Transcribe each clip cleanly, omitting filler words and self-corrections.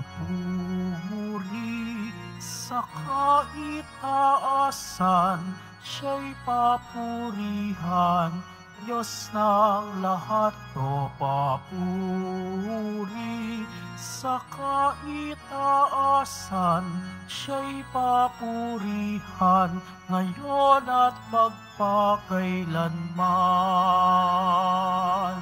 papuri sa kaitaasan, siya'y papurihan, Diyos ng lahat o papuri. Sa kaitaasan, siya'y papurihan, ngayon at magpakailanman.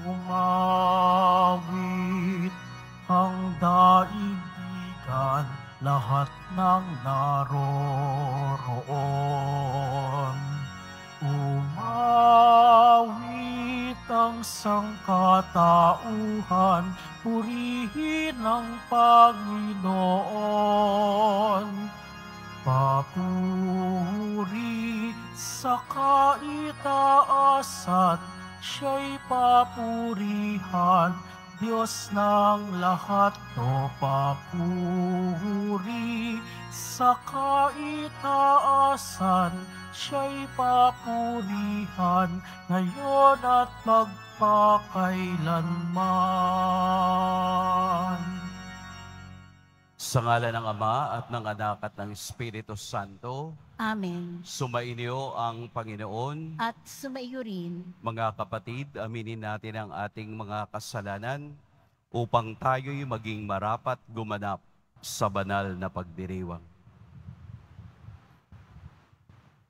Umawit ang daigdigan, lahat ng naroroon. Umawit ang sangkatauhan, purihin ang Panginoon. Papuri sa kaitaasan, siya'y papurihan, Diyos ng lahat o papuri. Sa kaitaasan, siya'y papurihan, ngayon at magpakailanman. Sa ngalan ng Ama at ng Anak at ng Espiritu Santo, Amen. Sumainyo ang Panginoon. At sumaiyo rin. Mga kapatid, aminin natin ang ating mga kasalanan upang tayo'y maging marapat gumanap sa banal na pagdiriwang.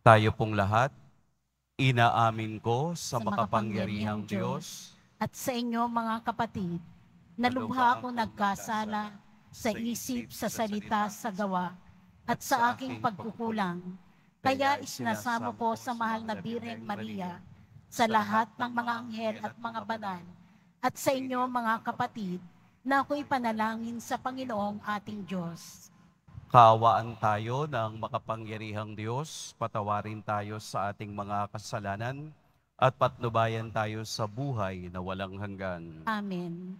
Tayo pong lahat, inaamin ko sa makapangyarihang Diyos at sa inyo mga kapatid, na lubha akong nagkasala sa isip, sa salita, sa gawa, at sa aking pagkukulang. Kaya isinasamo ko sa mahal na Birheng Maria, sa lahat ng mga anghel at mga banal, at sa inyo mga kapatid, na ako'y panalangin sa Panginoong ating Diyos. Kaawaan tayo ng makapangyarihang Diyos, patawarin tayo sa ating mga kasalanan, at patnubayan tayo sa buhay na walang hanggan. Amen.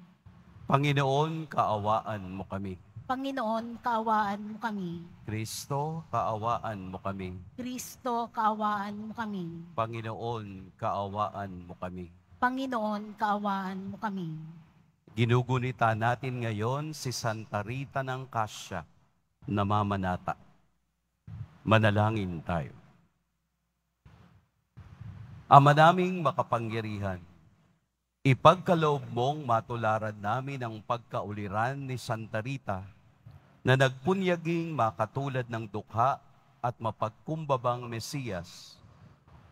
Panginoon, kaawaan mo kami. Panginoon, kaawaan mo kami. Kristo, kaawaan mo kami. Kristo, kaawaan mo kami. Panginoon, kaawaan mo kami. Panginoon, kaawaan mo kami. Ginugunita natin ngayon si Santa Rita ng Casia, namamanata. Manalangin tayo. Ama naming makapangyarihan, ipagkaloob mong matularan namin ang pagkauliran ni Santa Rita, na nagpunyaging makatulad ng dukha at mapagkumbabang Mesiyas,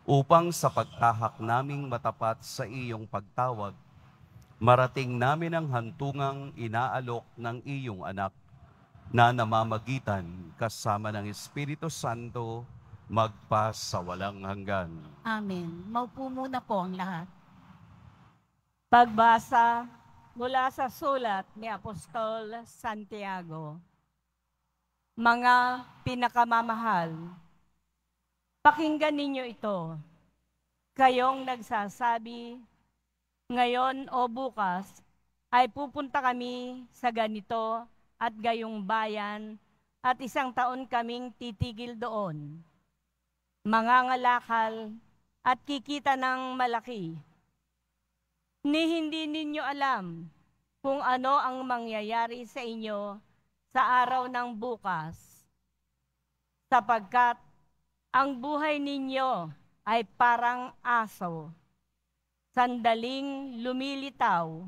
upang sa pagtahak naming matapat sa iyong pagtawag, marating namin ang hantungang inaalok ng iyong anak na namamagitan kasama ng Espiritu Santo magpa sa walang hanggan. Amen. Maupo muna po ang lahat. Pagbasa mula sa sulat ni Apostol Santiago. Mga pinakamamahal, pakinggan ninyo ito. Kayong nagsasabi, ngayon o bukas ay pupunta kami sa ganito at gayong bayan at isang taon kaming titigil doon. Mangangalakal at kikita ng malaki. Ni hindi ninyo alam kung ano ang mangyayari sa inyo sa araw ng bukas, sapagkat ang buhay ninyo ay parang aso, sandaling lumilitaw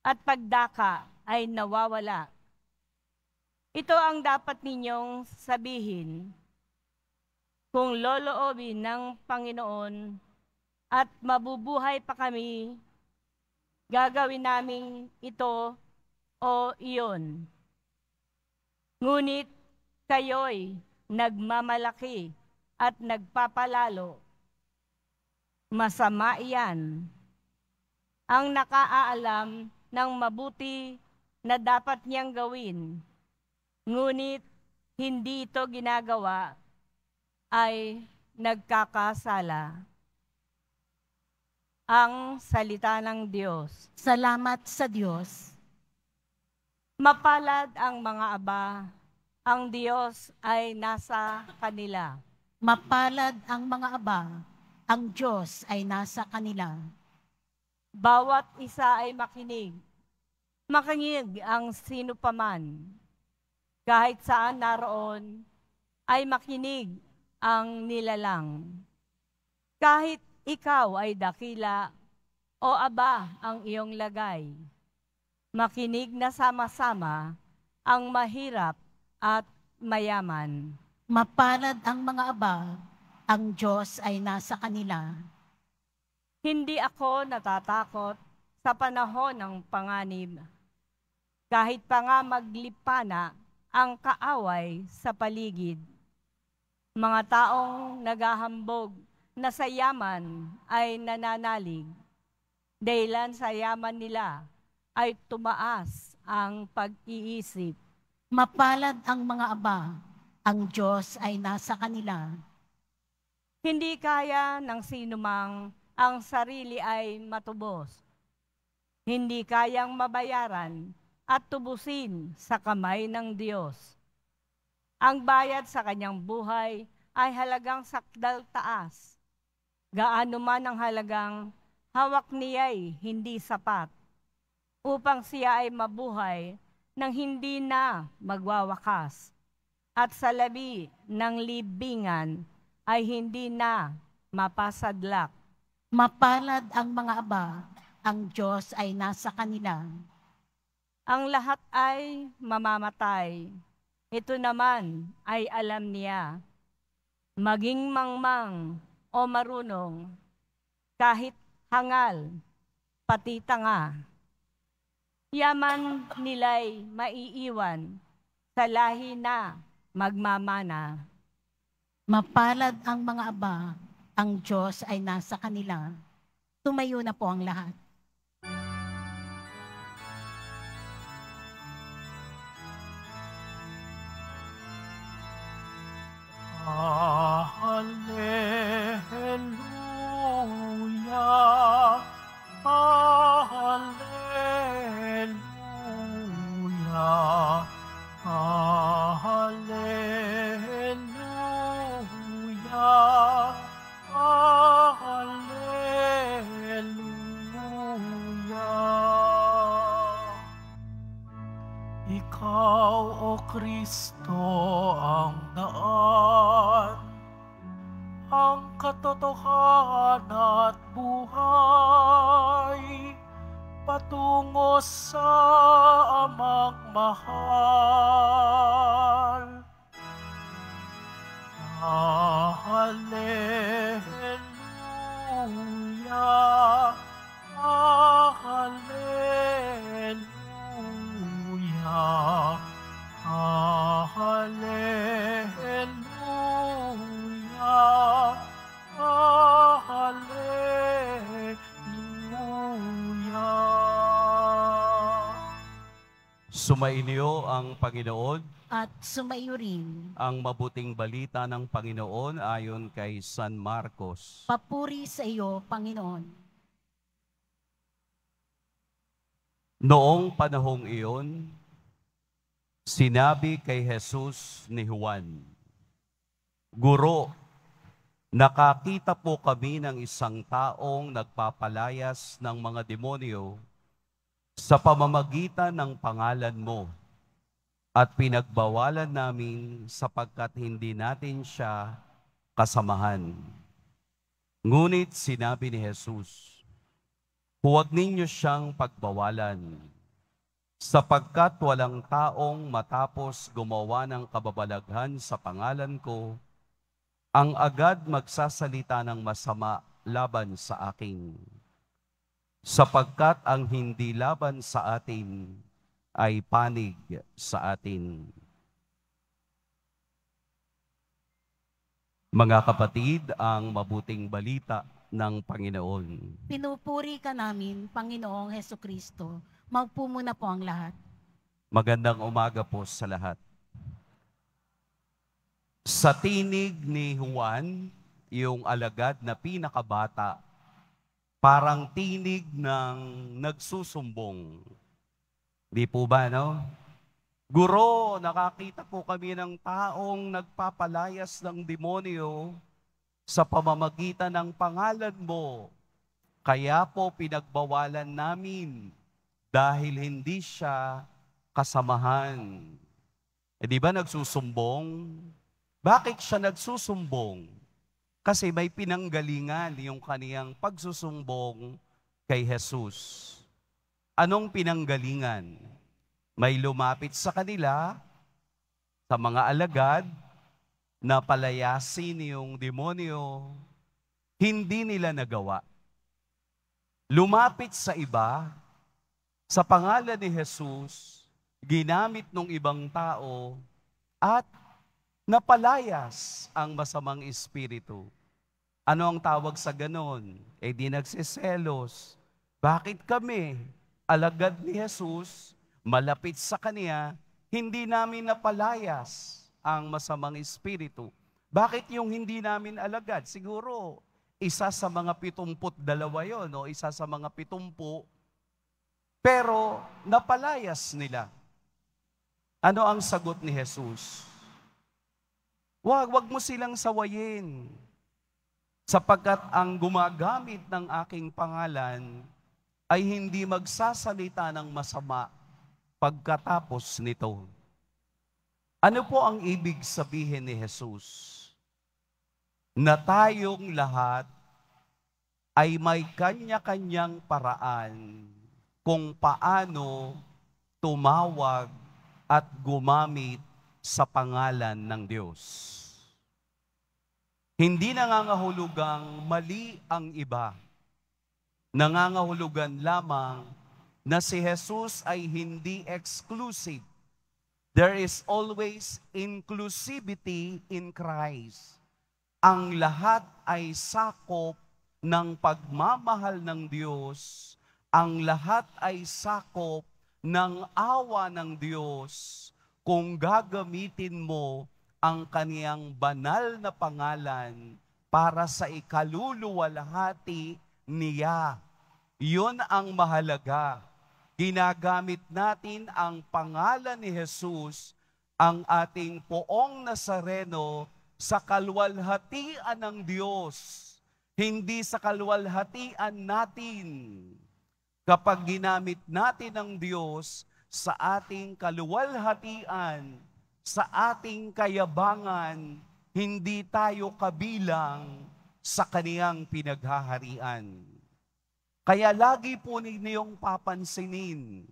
at pagdaka ay nawawala. Ito ang dapat ninyong sabihin kung loloobin ng Panginoon at mabubuhay pa kami, gagawin namin ito o iyon. Ngunit kayo'y nagmamalaki at nagpapalalo. Masama iyan. Ang nakaalam ng mabuti na dapat niyang gawin, ngunit hindi ito ginagawa, ay nagkakasala. Ang salita ng Diyos. Salamat sa Diyos. Mapalad ang mga aba, ang Diyos ay nasa kanila. Mapalad ang mga aba, ang Diyos ay nasa kanila. Bawat isa ay makinig Makinig ang sino paman. Kahit saan naroon ay makinig ang nilalang. Kahit ikaw ay dakila o aba ang iyong lagay, makinig na sama-sama ang mahirap at mayaman. Mapalad ang mga aba, ang Diyos ay nasa kanila. Hindi ako natatakot sa panahon ng panganib. Kahit pa nga maglipana ang kaaway sa paligid. Mga taong nagahambog na sa yaman ay nananalig. Dahilan sa yaman nila ay tumaas ang pag-iisip. Mapalad ang mga aba, ang Diyos ay nasa kanila. Hindi kaya ng sinumang ang sarili ay matubos. Hindi kayang mabayaran at tubusin sa kamay ng Diyos. Ang bayad sa kanyang buhay ay halagang sakdal taas. Gaano man ang halagang hawak niya'y hindi sapat upang siya ay mabuhay nang hindi na magwawakas at sa labi ng libingan ay hindi na mapasadlak. Mapalad ang mga aba, ang Diyos ay nasa kanila. Ang lahat ay mamamatay. Ito naman ay alam niya. Maging mangmang o marunong, kahit hangal, pati tanga. Yaman nila'y maiiwan, sa lahi na magmamana. Mapalad ang mga aba, ang Diyos ay nasa kanila. Tumayo na po ang lahat. Hallelujah, hallelujah, hallelujah, hallelujah. Ikaw, O Kristo, ang daan, ang katotohanan at buhay, patungo sa amang mahal. Hallelujah, hallelujah, hallelujah, hallelujah. Sumainyo ang Panginoon at sumaiyo rin ang mabuting balita ng Panginoon ayon kay San Marcos. Papuri sa iyo, Panginoon. Noong panahong iyon, sinabi kay Jesus ni Juan, "Guro, nakakita po kami ng isang taong nagpapalayas ng mga demonyo sa pamamagitan ng pangalan mo at pinagbawalan namin sapagkat hindi natin siya kasamahan." Ngunit sinabi ni Jesus, "Huwag ninyo siyang pagbawalan, sapagkat walang taong matapos gumawa ng kababalaghan sa pangalan ko, ang agad magsasalita ng masama laban sa akin. Sapagkat ang hindi laban sa atin ay panig sa atin." Mga kapatid, ang mabuting balita ng Panginoon. Pinupuri ka namin, Panginoong Hesukristo. Maupo muna po ang lahat. Magandang umaga po sa lahat. Sa tinig ni Juan, yung alagad na pinakabata, parang tinig ng nagsusumbong. Di po ba, no? "Guro, nakakita po kami ng taong nagpapalayas ng demonyo sa pamamagitan ng pangalan mo. Kaya po pinagbawalan namin dahil hindi siya kasamahan. E di ba nagsusumbong? Bakit siya nagsusumbong? Kasi may pinanggalingan yung kaniyang pagsusumbong kay Jesus. Anong pinanggalingan? May lumapit sa kanila, sa mga alagad, na palayasin yung demonyo. Hindi nila nagawa. Lumapit sa iba, sa pangalan ni Jesus, ginamit ng ibang tao at napalayas ang masamang espiritu. Ano ang tawag sa ganon? Eh di nagsiselos. Bakit kami, alagad ni Jesus, malapit sa kanya, hindi namin napalayas ang masamang espiritu? Bakit yung hindi namin alagad? Siguro, isa sa mga 72 yun, o isa sa mga 70. Pero napalayas nila. Ano ang sagot ni Jesus? Wag mo silang sawayin, sapagkat ang gumagamit ng aking pangalan ay hindi magsasalita ng masama pagkatapos nito. Ano po ang ibig sabihin ni Jesus? Na tayong lahat ay may kanya-kanyang paraan kung paano tumawag at gumamit sa pangalan ng Diyos. Hindi nangangahulugang mali ang iba. Nangangahulugan lamang na si Jesus ay hindi exclusive. There is always inclusivity in Christ. Ang lahat ay sakop ng pagmamahal ng Diyos. Ang lahat ay sakop ng awa ng Diyos kung gagamitin mo ang kaniyang banal na pangalan para sa ikaluluwalhati niya. Yun ang mahalaga. Ginagamit natin ang pangalan ni Jesus, ang ating Poong Nazareno, sa kalwalhatian ng Diyos, hindi sa kalwalhatian natin. Kapag ginamit natin ang Diyos sa ating kaluwalhatian, sa ating kayabangan, hindi tayo kabilang sa kaniyang pinaghaharian. Kaya lagi po ninyong papansinin,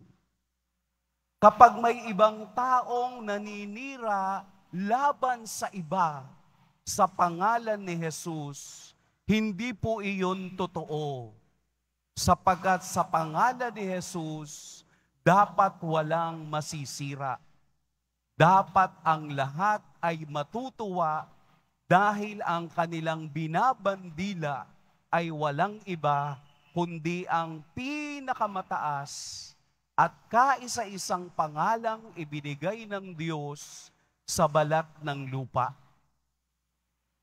kapag may ibang taong naninira laban sa iba sa pangalan ni Jesus, hindi po iyon totoo. Sapagkat sa pangalan ni Jesus, dapat walang masisira. Dapat ang lahat ay matutuwa dahil ang kanilang binabandila ay walang iba kundi ang pinakamataas at kaisa-isang pangalang ibinigay ng Diyos sa balat ng lupa.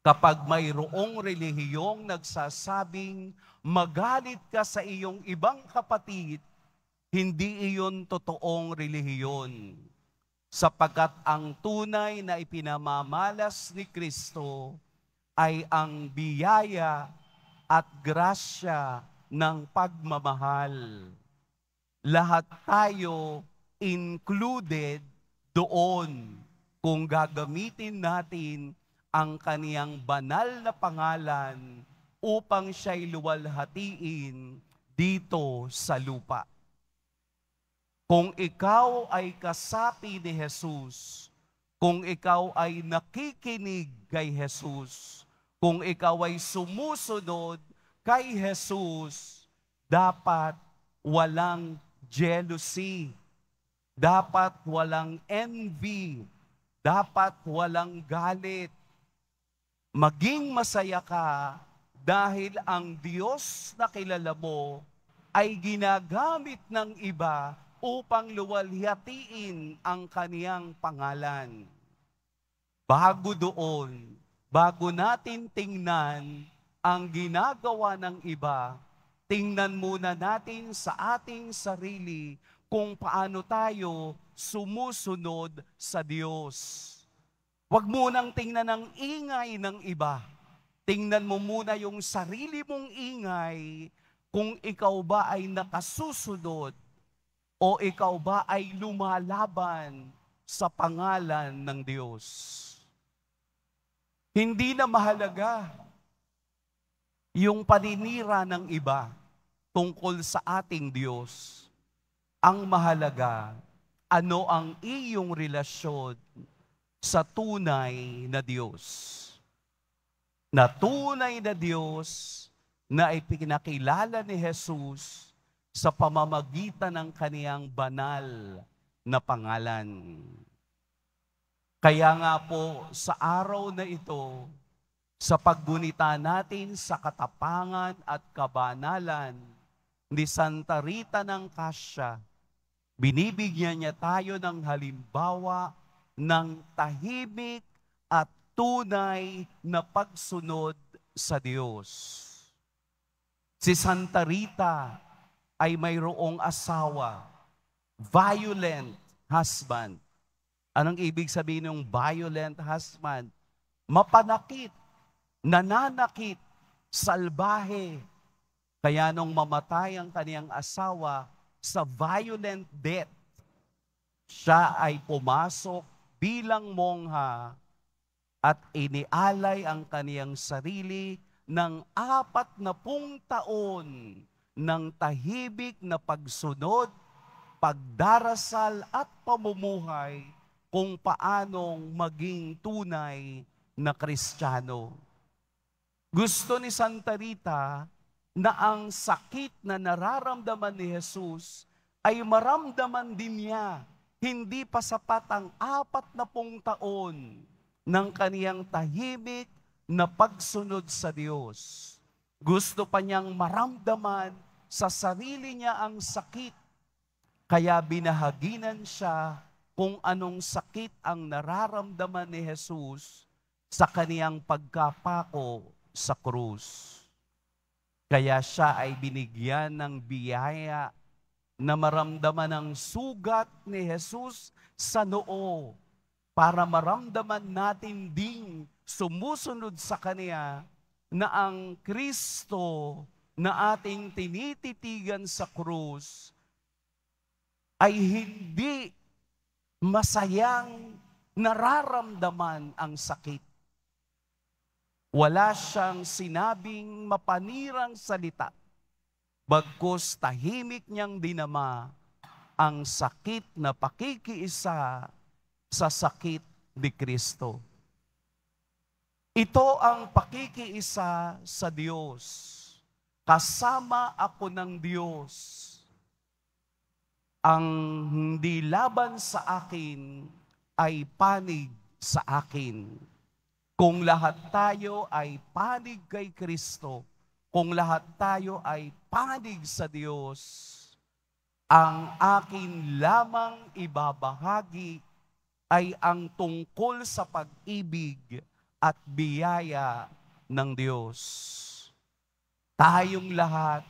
Kapag mayroong relihiyong nagsasabing magalit ka sa iyong ibang kapatid, hindi iyon totoong relihiyon. Sapagkat ang tunay na ipinamamalas ni Kristo ay ang biyaya at grasya ng pagmamahal. Lahat tayo included doon kung gagamitin natin ang kaniyang banal na pangalan upang siya'y luwalhatiin dito sa lupa. Kung ikaw ay kasapi ni Jesus, kung ikaw ay nakikinig kay Jesus, kung ikaw ay sumusunod kay Jesus, dapat walang jealousy, dapat walang envy, dapat walang galit. Maging masaya ka, dahil ang Diyos na kilala mo ay ginagamit ng iba upang luwalhatiin ang kaniyang pangalan. Bago natin tingnan ang ginagawa ng iba, tingnan muna natin sa ating sarili kung paano tayo sumusunod sa Diyos. Huwag munang tingnan ang ingay ng iba. Tingnan mo muna yung sarili mong ingay kung ikaw ba ay nakasusunod O ikaw ba ay lumalaban sa pangalan ng Diyos? Hindi na mahalaga yung paninira ng iba tungkol sa ating Diyos. Ang mahalaga, ano ang iyong relasyon sa tunay na Diyos? Na tunay na Diyos na ipinakilala ni Jesus sa pamamagitan ng kaniyang banal na pangalan. Kaya nga po, sa araw na ito, sa paggunita natin sa katapangan at kabanalan ni Santa Rita ng Casia, binibigyan niya tayo ng halimbawa ng tahimik at tunay na pagsunod sa Diyos. Si Santa Rita ay mayroong asawa, violent husband. Anong ibig sabihin ng violent husband? Mapanakit, nananakit, salbahe. Kaya nung mamatay ang kaniyang asawa sa violent death, siya ay pumasok bilang mongha at inialay ang kaniyang sarili ng 40 taon ng tahimik na pagsunod, pagdarasal at pamumuhay kung paanong maging tunay na Kristiyano. Gusto ni Santa Rita na ang sakit na nararamdaman ni Jesus ay maramdaman din niya. Hindi pa sapat ang 40 taon ng kaniyang tahimik na pagsunod sa Diyos. Gusto pa niyang maramdaman sa sarili niya ang sakit. Kaya binahaginan siya kung anong sakit ang nararamdaman ni Jesus sa kaniyang pagkapako sa krus. Kaya siya ay binigyan ng biyaya na maramdaman ang sugat ni Jesus sa noo para maramdaman natin ding sumusunod sa Kanya na ang Kristo na ating tinititigan sa krus ay hindi masayang nararamdaman ang sakit. Wala siyang sinabing mapanirang salita, bagkus tahimik niyang dinama ang sakit na pakikiisa sa sakit ni Kristo. Ito ang pakikiisa sa Diyos. Kasama ako ng Diyos. Ang hindi laban sa akin ay panig sa akin. Kung lahat tayo ay panig kay Kristo, kung lahat tayo ay panig sa Diyos, ang akin lamang ibabahagi ay ang tungkol sa pag-ibig at biyaya ng Diyos. Tayong lahat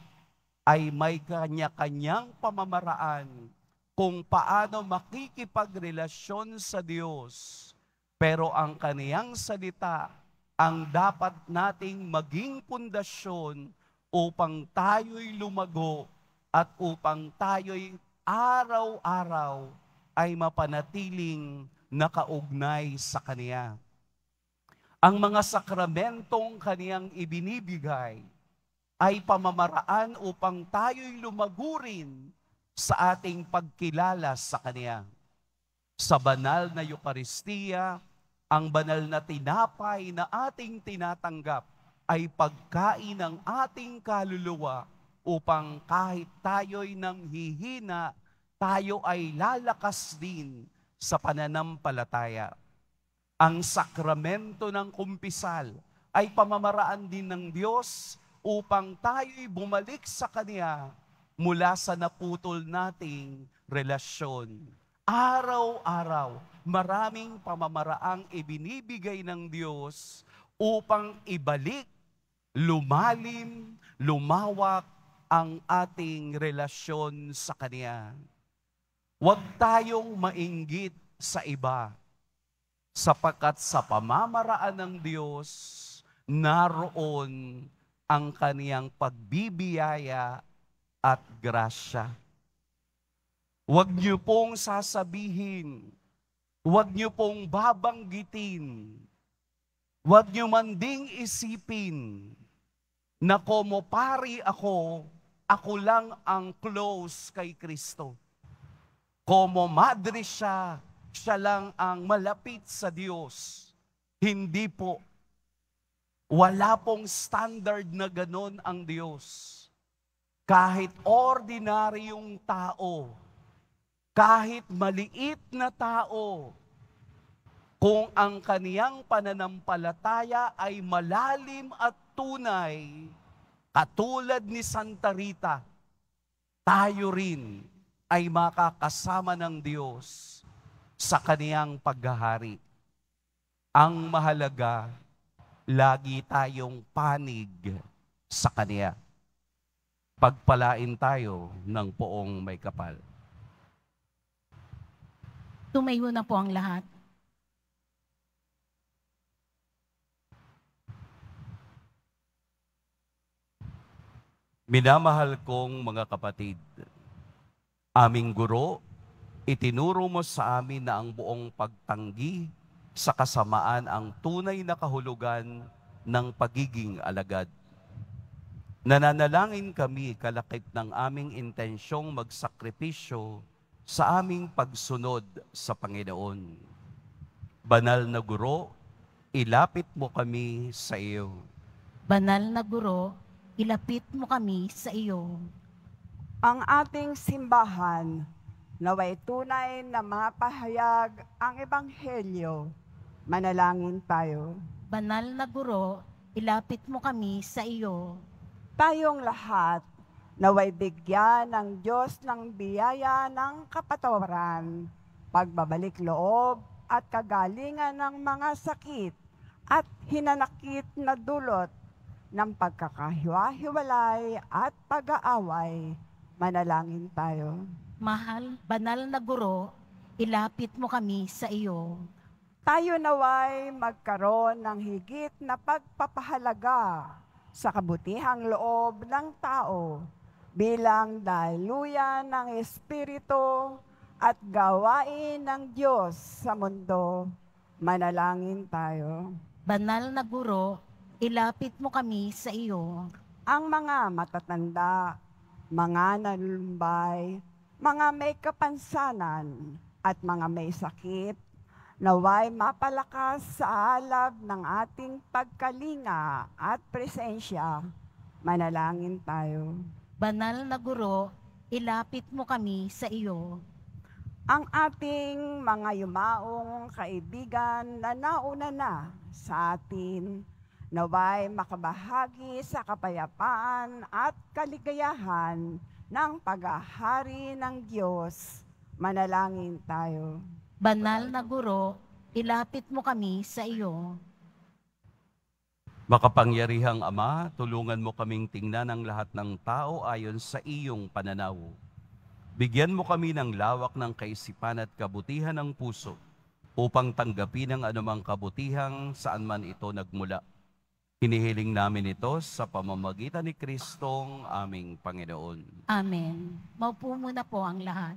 ay may kanya-kanyang pamamaraan kung paano makikipagrelasyon sa Diyos. Pero ang kaniyang salita ang dapat nating maging pundasyon upang tayo'y lumago at upang tayo'y araw-araw ay mapanatiling nakaugnay sa Kaniya. Ang mga sakramentong Kaniyang ibinibigay ay pamamaraan upang tayo'y lumagurin sa ating pagkilala sa Kaniya. Sa banal na Eukaristiya, ang banal na tinapay na ating tinatanggap ay pagkain ng ating kaluluwa upang kahit tayo'y nanghihina, tayo ay lalakas din sa pananampalataya. Ang sakramento ng kumpisal ay pamamaraan din ng Diyos upang tayo'y bumalik sa Kaniya mula sa naputol nating relasyon. Araw-araw, maraming pamamaraang ibinibigay ng Diyos upang ibalik, lumalim, lumawak ang ating relasyon sa Kaniya. Huwag tayong mainggit sa iba, sapagkat sa pamamaraan ng Diyos, naroon ang kaniyang pagbibiyaya at grasya. Huwag niyo pong sasabihin, huwag niyo pong babanggitin, huwag niyo man ding isipin na como pari ako, ako lang ang close kay Kristo. Como madre siya, siya lang ang malapit sa Diyos. Hindi po. Wala pong standard na ganon ang Diyos. Kahit ordinaryong tao, kahit maliit na tao, kung ang kaniyang pananampalataya ay malalim at tunay, katulad ni Santa Rita, tayo rin ay makakasama ng Diyos sa kaniyang paghahari. Ang mahalaga, lagi tayong panig sa Kaniya. Pagpalain tayo ng poong may kapal. Tumayo na po ang lahat. Minamahal kong mga kapatid, aming guro, itinuro mo sa amin na ang buong pagtanggi sa kasamaan ang tunay na kahulugan ng pagiging alagad. Nananalangin kami kalakip ng aming intensyong magsakripisyo sa aming pagsunod sa Panginoon. Banal na guro, ilapit mo kami sa iyo. Banal na guro, ilapit mo kami sa iyo. Ang ating simbahan, naway tunay na mapahayag ang Ebanghelyo. Manalangin tayo. Banal na guro, ilapit mo kami sa iyo. Tayong lahat, naway bigyan ng Diyos ng biyaya ng kapatawaran, pagbabalik loob at kagalingan ng mga sakit at hinanakit na dulot ng pagkakahiwa-hiwalay at pag-aaway. Manalangin tayo. Mahal, banal na guro, ilapit mo kami sa iyo. Tayo naway magkaroon ng higit na pagpapahalaga sa kabutihang loob ng tao bilang daluyan ng Espiritu at gawain ng Diyos sa mundo. Manalangin tayo. Banal na guro, ilapit mo kami sa iyo. Ang mga matatanda, mga nalumbay, mga may kapansanan at mga may sakit, naway mapalakas sa alab ng ating pagkalinga at presensya. Manalangin tayo. Banal na guro, ilapit mo kami sa iyo. Ang ating mga yumaong kaibigan na nauna na sa atin, naway makabahagi sa kapayapaan at kaligayahan ng paghahari ng Diyos. Manalangin tayo. Banal na guro, ilapit mo kami sa iyo. Makapangyarihang Ama, tulungan mo kaming tingnan ang lahat ng tao ayon sa iyong pananaw. Bigyan mo kami ng lawak ng kaisipan at kabutihan ng puso upang tanggapin ang anumang kabutihang saan man ito nagmula. Hinihiling namin ito sa pamamagitan ni Kristong aming Panginoon. Amen. Maupo muna po ang lahat.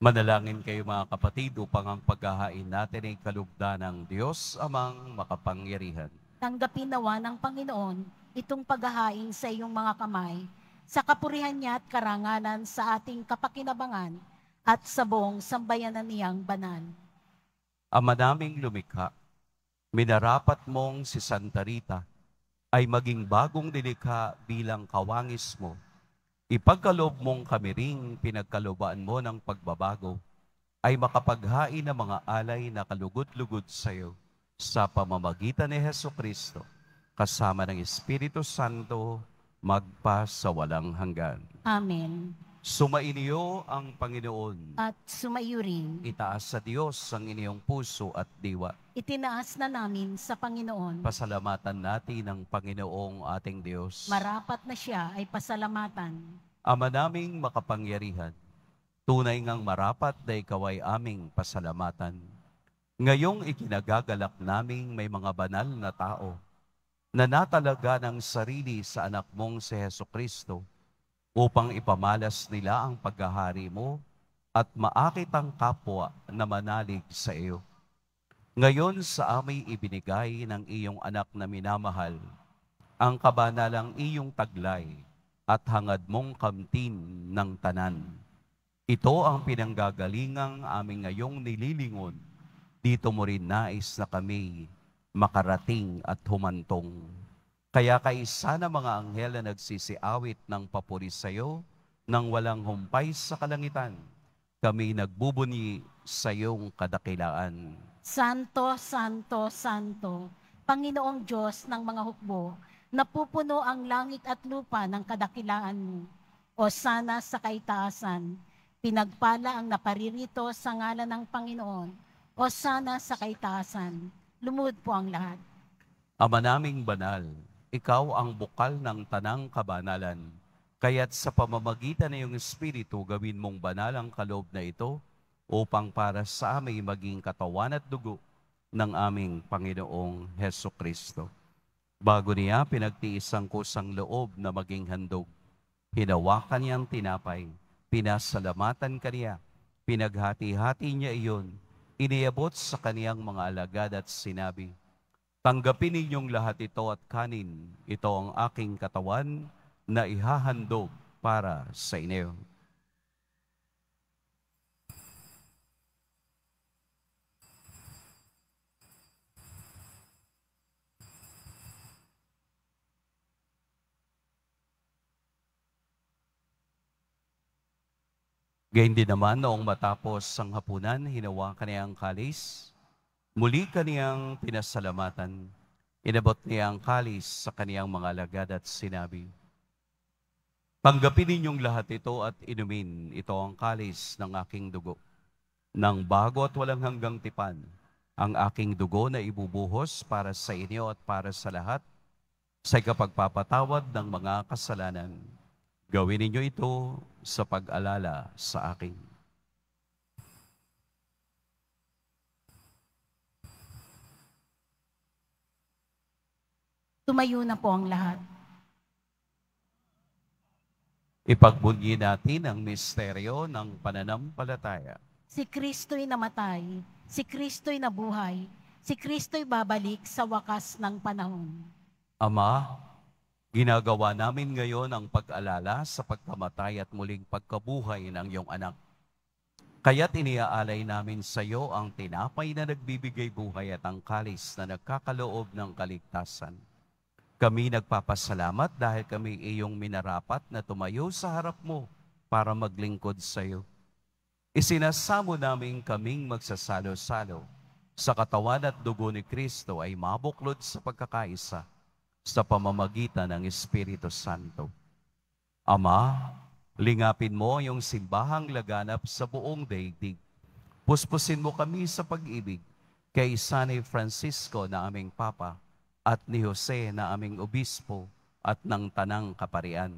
Manalangin kayo mga kapatid upang ang paghahain natin ay kalugdan ng Diyos amang makapangyarihan. Tanggapin nawa ng Panginoon itong paghahain sa iyong mga kamay, sa kapurihan niya at karangalan sa ating kapakinabangan at sa buong sambayanan niyang banal. Ama naming lumikha, minarapat mong si Santa Rita ay maging bagong dilikha bilang kawangis mo. Ipagkaloob mong kami ring pinagkalobaan mo ng pagbabago ay makapaghain ng mga alay na kalugod-lugod sa iyo sa pamamagitan ni Hesukristo kasama ng Espiritu Santo magpa sa walang hanggan. Amen. Sumainyo ang Panginoon at sumaiyo rin. Itaas sa Diyos ang inyong puso at diwa. Itinaas na namin sa Panginoon. Pasalamatan natin ang Panginoong ating Diyos. Marapat na siya ay pasalamatan. Ama naming makapangyarihan, tunay ngang marapat na ikaw ay aming pasalamatan. Ngayong ikinagagalak naming may mga banal na tao na natalaga ng sarili sa anak mong si Hesukristo upang ipamalas nila ang paghahari mo at maakit ang kapwa na manalig sa iyo. Ngayon sa aming ibinigay ng iyong anak na minamahal, ang kabanalang iyong taglay at hangad mong kamtin ng tanan. Ito ang pinanggagalingang aming ngayong nililingon. Dito mo rin nais na kami makarating at humantong. Kaya kaisa na mga anghel na nagsisiawit ng papuri sa iyo nang walang humpay sa kalangitan, kami nagbubunyi sa iyong kadakilaan. Santo, Santo, Santo, Panginoong Diyos ng mga hukbo, napupuno ang langit at lupa ng kadakilaan mo. O sana sa kaitaasan, pinagpala ang naparirito sa ngalan ng Panginoon. O sana sa kaitaasan, lumuhod po ang lahat. Ama naming banal, ikaw ang bukal ng tanang kabanalan. Kaya't sa pamamagitan ng iyong Espiritu, gawin mong banal ang kaloob na ito upang para sa amin maging katawan at dugo ng aming Panginoong Hesukristo. Bago niya pinagtiis ang kusang loob na maging handog, hinawakan niya ang tinapay, pinasalamatan kaniya, pinaghati-hati niya iyon, iniabot sa kaniyang mga alagad at sinabi, "Tanggapin ninyong lahat ito at kanin, ito ang aking katawan na ihahandog para sa inyo." Gayon din naman, noong matapos ang hapunan, hinawakan niya ang kalis, muli kaniyang pinasalamatan, inabot niya ang kalis sa kaniyang mga alagad at sinabi, "Tanggapin ninyong lahat ito at inumin, ito ang kalis ng aking dugo, ng bago at walang hanggang tipan, ang aking dugo na ibubuhos para sa inyo at para sa lahat, sa ikapagpapatawad ng mga kasalanan. Gawin ninyo ito sa pag-alala sa akin." Tumayo na po ang lahat. Ipagbunyi natin ang misteryo ng pananampalataya. Si Kristo'y namatay, si Kristo'y nabuhay, si Kristo'y babalik sa wakas ng panahon. Ama, ginagawa namin ngayon ang pag-alala sa pagkamatay at muling pagkabuhay ng iyong anak. Kaya't iniaalay namin sa iyo ang tinapay na nagbibigay buhay at ang kalis na nagkakaloob ng kaligtasan. Kami nagpapasalamat dahil kami iyong minarapat na tumayo sa harap mo para maglingkod sa iyo. Isinasamo namin kaming magsasalo-salo sa katawan at dugo ni Kristo ay mabuklod sa pagkakaisa sa pamamagitan ng Espiritu Santo. Ama, lingapin mo yung simbahang laganap sa buong daigdig. Puspusin mo kami sa pag-ibig kay San Francisco na aming Papa, at ni Jose na aming obispo at ng tanang kaparian.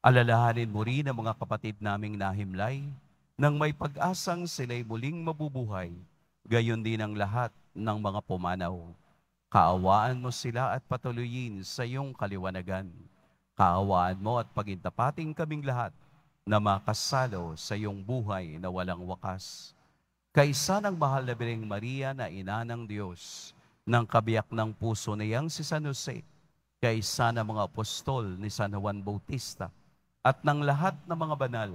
Alalahanin mo rin ang mga kapatid naming nahimlay nang may pag-asang sila'y muling mabubuhay, gayon din ang lahat ng mga pumanaw. Kaawaan mo sila at patuloyin sa iyong kaliwanagan. Kaawaan mo at pagintapating kaming lahat na makasalo sa iyong buhay na walang wakas. Kaysa ng mahal na Birheng Maria na ina ng Diyos, ng kabiyak ng puso niyang si San Jose, kaysa ng mga apostol ni San Juan Bautista, at ng lahat ng mga banal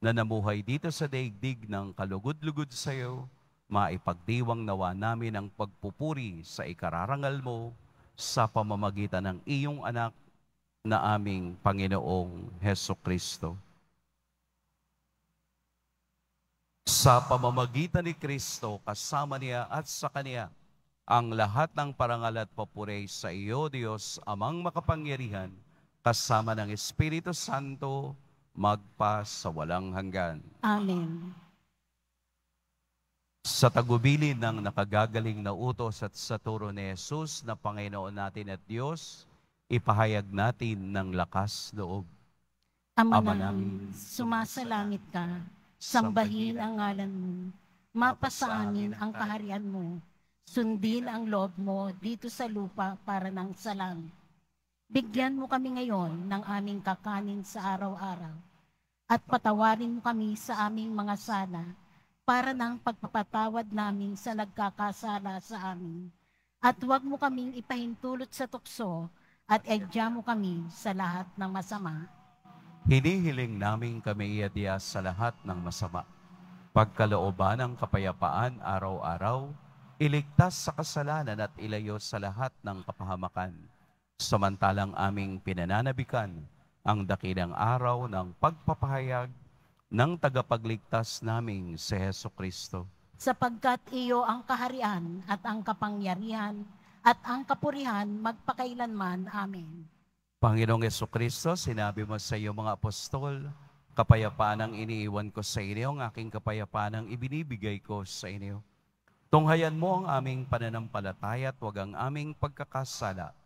na namuhay dito sa daigdig ng kalugod-lugod sa iyo, maipagdiwang nawa namin ang pagpupuri sa ikararangal mo sa pamamagitan ng iyong anak na aming Panginoong Hesukristo. Sa pamamagitan ni Kristo, kasama niya at sa kanya, ang lahat ng parangal at papuri sa iyo, Diyos, amang makapangyarihan, kasama ng Espiritu Santo, magpa sa walang hanggan. Amen. Sa tagubilin ng nakagagaling na utos at sa turo ni Jesus na Panginoon natin at Diyos, ipahayag natin ng lakas loob. Ama namin, sumasalangit ka, sambahin ang ngalan mo, mapasaanin ang kaharian mo, sundin ang loob mo dito sa lupa para ng sa langit. Bigyan mo kami ngayon ng aming kakanin sa araw-araw at patawarin mo kami sa aming mga sala para ng pagpapatawad namin sa nagkakasala sa amin. At huwag mo kaming ipahintulot sa tukso at iadya mo kami sa lahat ng masama. Hinihiling namin kami iadya sa lahat ng masama. Pagkalooban ng kapayapaan araw-araw, iligtas sa kasalanan at ilayo sa lahat ng kapahamakan. Samantalang aming pinananabikan ang dakilang araw ng pagpapahayag ng tagapagligtas naming si Hesukristo. Sapagkat iyo ang kaharian at ang kapangyarihan at ang kapurihan magpakailanman. Amen. Panginoong Hesukristo, sinabi mo sa iyo mga apostol, kapayapaan ang iniiwan ko sa inyo, ang aking kapayapaan ang ibinibigay ko sa inyo. Tunghayan mo ang aming pananampalataya at huwag ang aming pagkakasala.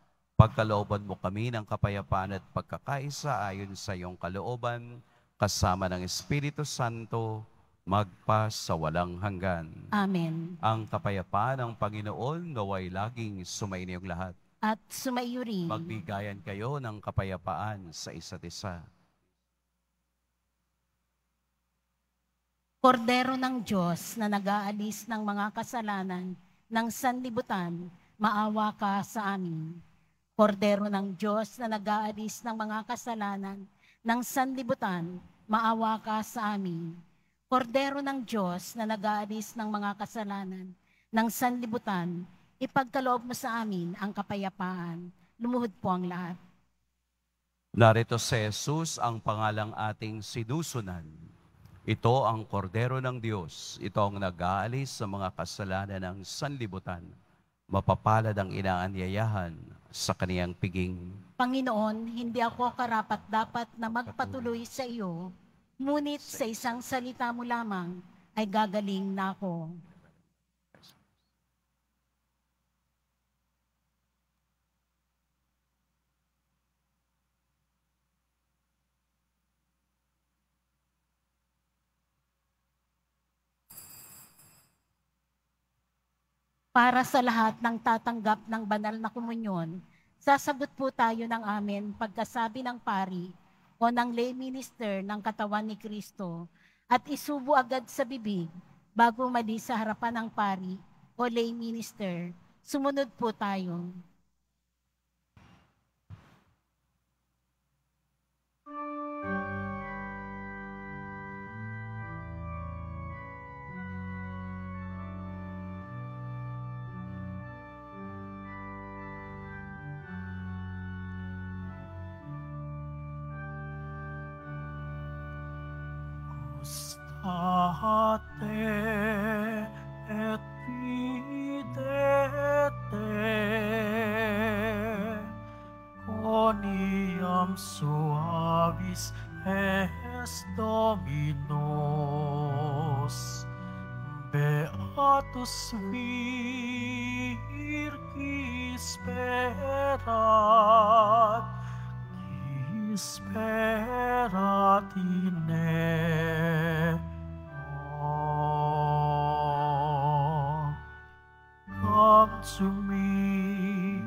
Pagkalooban mo kami ng kapayapaan at pagkakaisa ayon sa iyong kalooban, kasama ng Espiritu Santo, magpa sa walang hanggan. Amen. Ang kapayapaan ng Panginoon naway laging sumainiyong lahat. At sumaiyo rin. Magbigayan kayo ng kapayapaan sa isa't isa. Kordero ng Diyos na nag-aalis ng mga kasalanan ng sanlibutan, maawa ka sa amin. Kordero ng Diyos na nag-aalis ng mga kasalanan ng sanlibutan, maawa ka sa amin. Kordero ng Diyos na nag-aalis ng mga kasalanan ng sanlibutan, ipagkaloob mo sa amin ang kapayapaan. Lumuhod po ang lahat. Narito si Jesus ang pangalang ating sinusunan. Ito ang kordero ng Diyos. Ito ang nag-aalis sa mga kasalanan ng sanlibutan. Mapapalad ang inaanyayahan sa kaniyang piging. Panginoon, hindi ako karapat-dapat na magpatuloy sa iyo, ngunit sa isang salita mo lamang ay gagaling na ako. Para sa lahat ng tatanggap ng banal na komunyon, sasagot po tayo ng amen pagkasabi ng pari o ng lay minister ng katawan ni Kristo at isubo agad sa bibig bago mali sa harapan ng pari o lay minister. Sumunod po tayo. Ate et videte coniam suavis est Dominus, beatus virgis sperat, qui sperat in eum. Come to me,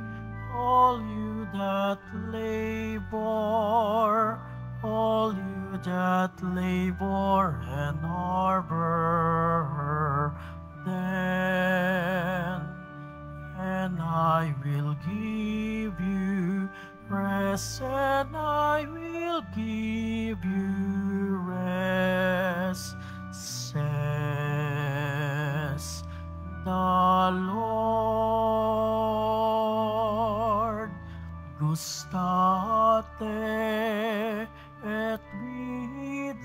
all you that labor, all you diligent labor and our burden, and I will give you rest, and I will give you rest, says the Lord. Gustate et videte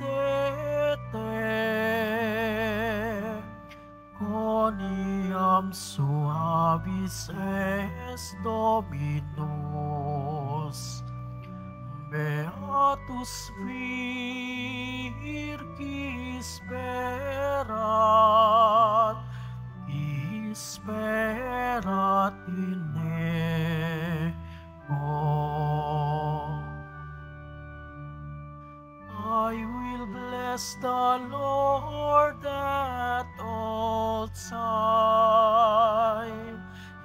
coniam suavis es Dominus. Beatus virgis sperat, isperat in ego. I will bless the Lord at all times.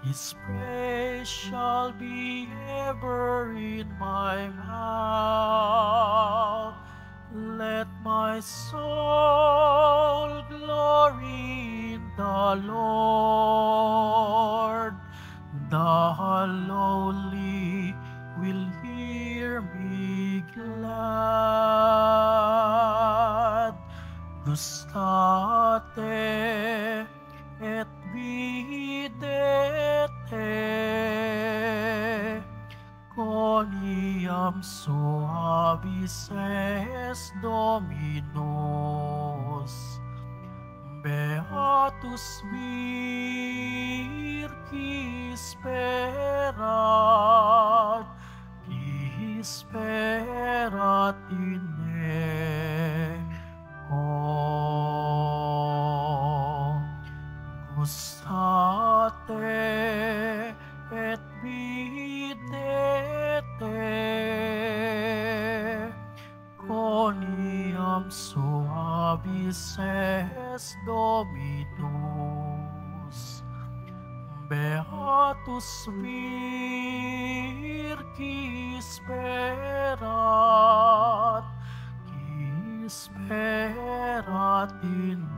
His praise shall be ever in my mouth. Let my soul glory in the Lord. The lowly will hear me glad. Gustate et videte coniam suavis es Dominus. Beatus virgis sperat, isperat in ego. Gustate et videte coniam suavis es Dominus. Beatus virgis sperat, isperat in ego.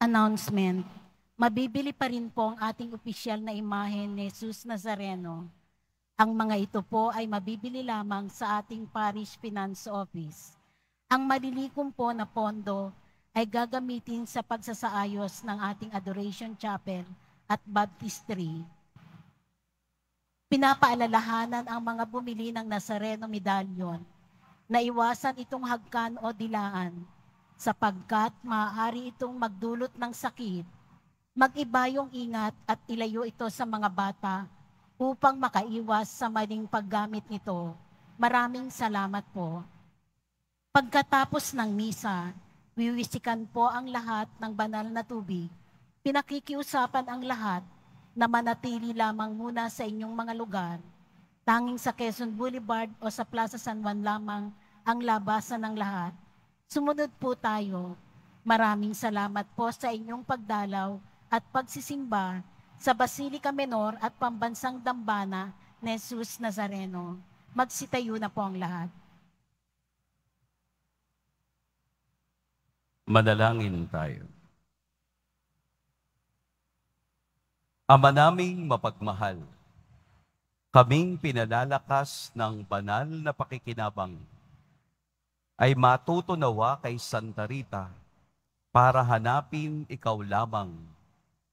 Announcement. Mabibili pa rin po ang ating opisyal na imahe ni Jesus Nazareno. Ang mga ito po ay mabibili lamang sa ating Parish Finance Office. Ang malilikom po na pondo ay gagamitin sa pagsasaayos ng ating Adoration Chapel at Baptistry. Pinapaalalahanan ang mga bumili ng Nazareno Medallion na iwasan itong hagkan o dilaan sapagkat maaari itong magdulot ng sakit. Mag-iba yung ingat at ilayo ito sa mga bata upang makaiwas sa maling paggamit nito. Maraming salamat po. Pagkatapos ng misa, wiwisikan po ang lahat ng banal na tubig. Pinakikiusapan ang lahat na manatili lamang muna sa inyong mga lugar. Tanging sa Quezon Boulevard o sa Plaza San Juan lamang ang labasan ng lahat. Sumunod po tayo. Maraming salamat po sa inyong pagdalaw at pagsisimba sa Basilica Minor at Pambansang Dambana ni Jesus Nazareno. Magsitayo na po ang lahat. Manalangin tayo. Ama naming mapagmahal, kaming pinalalakas ng banal na pakikinabang, ay matutunawa kay Santa Rita para hanapin ikaw lamang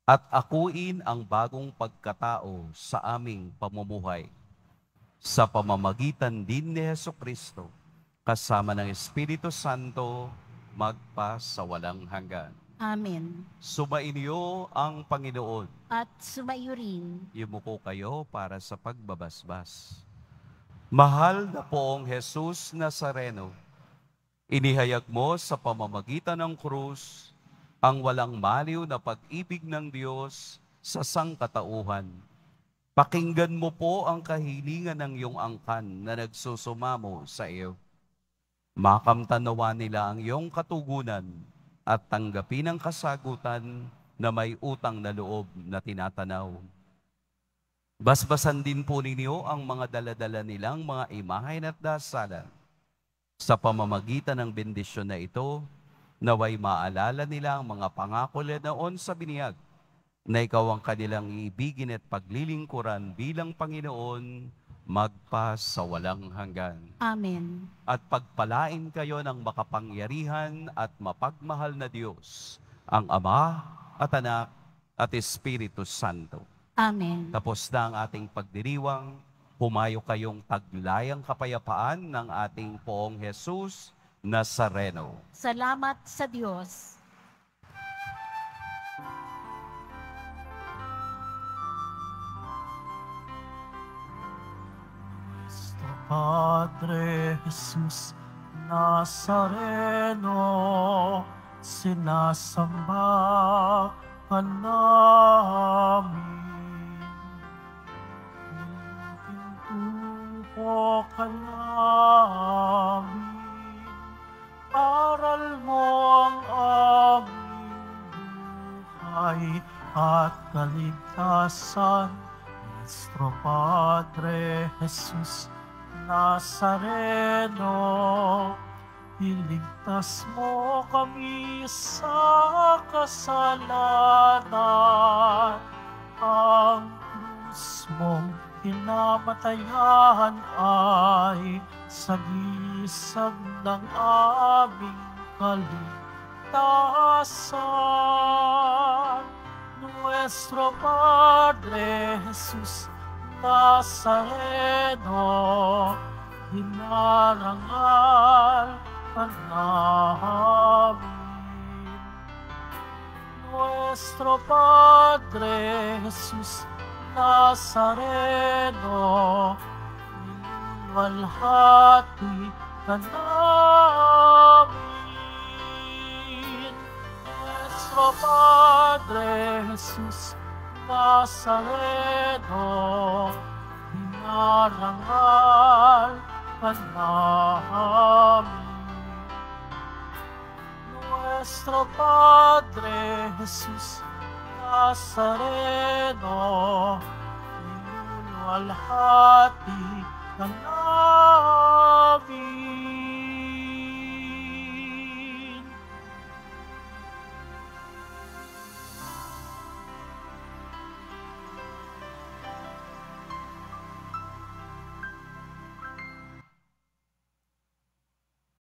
at akuin ang bagong pagkatao sa aming pamumuhay. Sa pamamagitan din ni Hesukristo, kasama ng Espiritu Santo, magpa sa walang hanggan. Amen. Sumainyo ang Panginoon. At sumaiyo rin. Yumuko kayo para sa pagbabasbas. Mahal na poong Jesus Nazareno, inihayag mo sa pamamagitan ng krus ang walang maliw na pag-ibig ng Diyos sa sangkatauhan. Pakinggan mo po ang kahilingan ng iyong angkan na nagsusumamo sa iyo. Makamtanawa nila ang iyong katugunan at tanggapin ang kasagutan na may utang na loob na tinatanaw. Basbasan din po ninyo ang mga daladala nilang mga imahen at dasalan. Sa pamamagitan ng bendisyon na ito, naway maalala nila ang mga pangako noon sa binyag na ikaw ang kanilang iibigin at paglilingkuran bilang Panginoon magpa sa walang hanggan. Amen. At pagpalain kayo ng makapangyarihan at mapagmahal na Diyos, ang Ama at Anak at Espiritu Santo. Amen. Tapos na ang ating pagdiriwang, humayo kayong taglayang kapayapaan ng ating Poong Jesus Nazareno. Salamat sa Diyos. Padre Jesus Nazareno, sinasamba ka namin. Nitintuko ka namin, aral mo ang aming buhay at kaligtasan. Nuestro Padre Jesus Nazareno, iligtas mo kami sa kasalanan. Ang krus mong pinamatayan ay sagisag ng aming kaligtasan. Nuestro Padre Jesus Nazareno, hinarangal ka namin. Nuestro Padre Jesus Nazareno, minwalhati ka namin. Nuestro Padre Jesus Nazareno, hinarangal ka namin. Nuestro Padre Jesus Nazareno, minulwalhati ka namin.